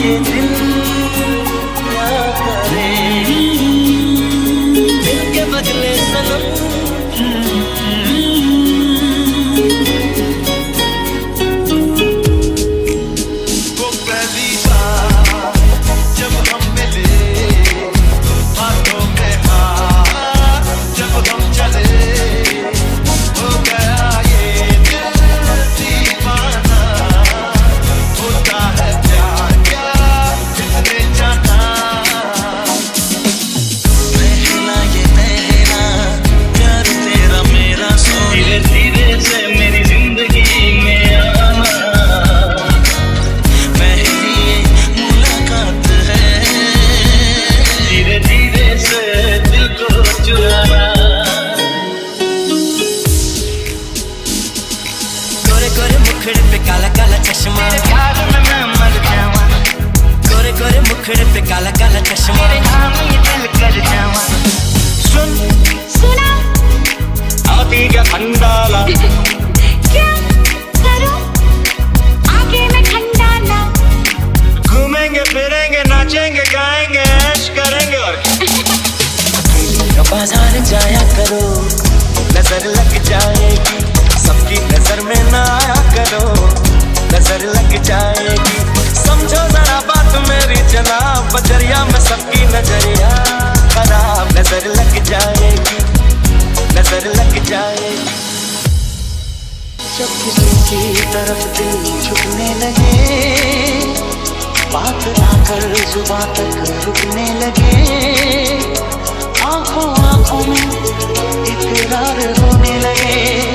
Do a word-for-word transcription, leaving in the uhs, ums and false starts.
ये दिल क्या करे। मुखड़े पे काला काला चश्मा, गोरे गोरे मुखड़े पे काला काला चश्मा। सुन सुना आती क्या खंडाला, क्या करूं आगे मैं खंडाला। घूमेंगे फिरेंगे नाचेंगे गाएंगे ऐश करेंगे और बाजार जाया करो, नजर लग जाएगी सबकी नजर में ना आया करो, नजर लग जाएगी। समझो जरा बात मेरी जनाब, बजरिया में सबकी नजरिया खराब, नजर लग जाएगी नजर लग जाएगी। जब किसी की तरफ दिल झुकने लगे, बात ना कर जुबां तक रुकने लगे, आंखों आंखों में इकरार होने लगे।